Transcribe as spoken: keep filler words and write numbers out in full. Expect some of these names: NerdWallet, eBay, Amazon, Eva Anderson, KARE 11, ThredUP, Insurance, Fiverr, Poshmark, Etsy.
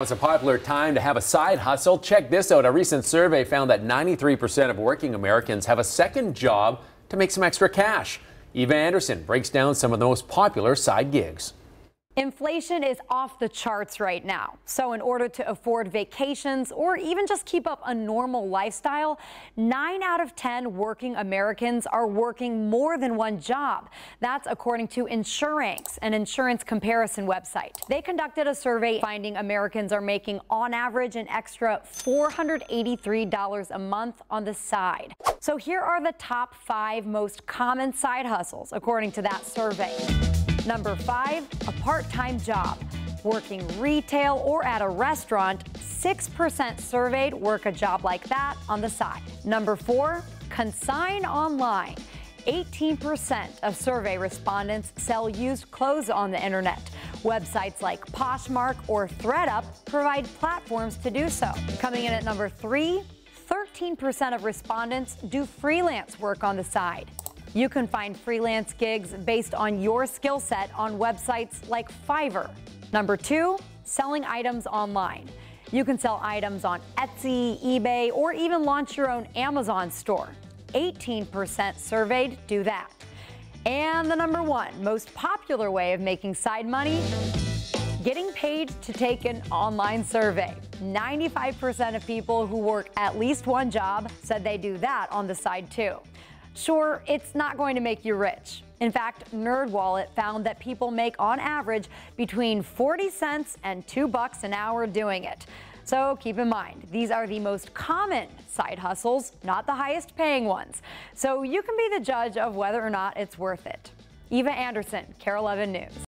It's a popular time to have a side hustle. Check this out. A recent survey found that ninety-three percent of working Americans have a second job to make some extra cash. Eva Anderson breaks down some of the most popular side gigs. Inflation is off the charts right now. So in order to afford vacations or even just keep up a normal lifestyle, nine out of ten working Americans are working more than one job. That's according to Insurance, an insurance comparison website. They conducted a survey finding Americans are making on average an extra four hundred eighty-three dollars a month on the side. So here are the top five most common side hustles according to that survey. Number five, a part-time job. Working retail or at a restaurant, six percent surveyed work a job like that on the side. Number four, consign online. eighteen percent of survey respondents sell used clothes on the internet. Websites like Poshmark or ThredUP provide platforms to do so. Coming in at number three, thirteen percent of respondents do freelance work on the side. You can find freelance gigs based on your skill set on websites like Fiverr. Number two, selling items online. You can sell items on Etsy, eBay, or even launch your own Amazon store. eighteen percent surveyed do that. And the number one most popular way of making side money, getting paid to take an online survey. ninety-five percent of people who work at least one job said they do that on the side too. Sure, it's not going to make you rich. In fact, NerdWallet found that people make on average between forty cents and two bucks an hour doing it. So keep in mind, these are the most common side hustles, not the highest paying ones. So you can be the judge of whether or not it's worth it. Eva Anderson, KARE eleven News.